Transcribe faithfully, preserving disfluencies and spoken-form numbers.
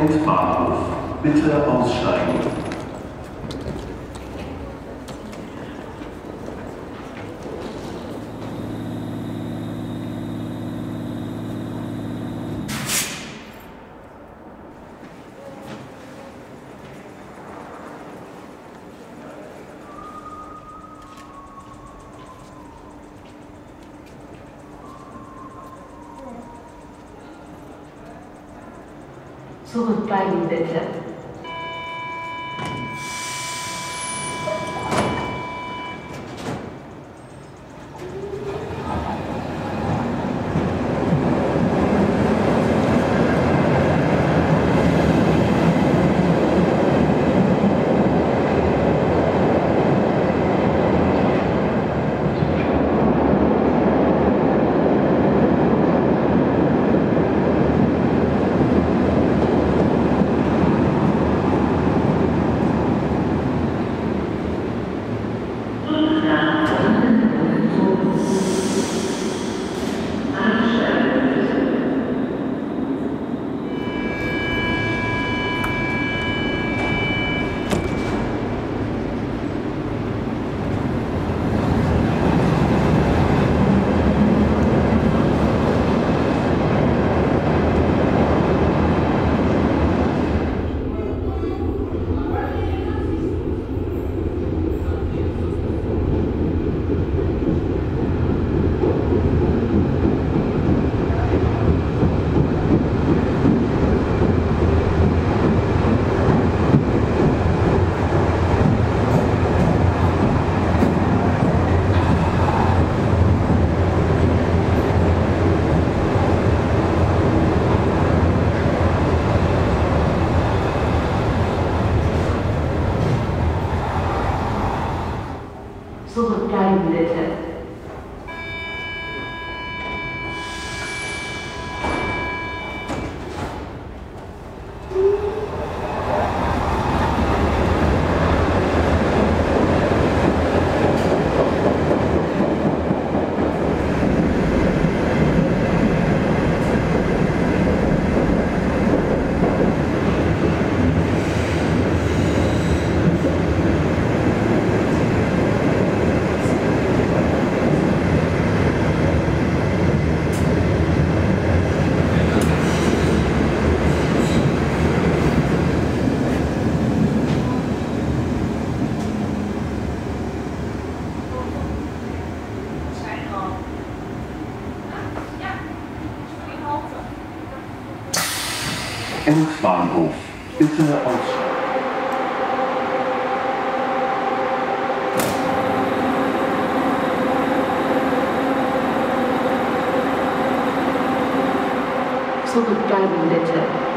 Hauptbahnhof. Bitte aussteigen. Zurückbleiben bitte. Zurückbleiben bitte. Bahnhof, bitte aussteigen. Zurückbleiben bitte.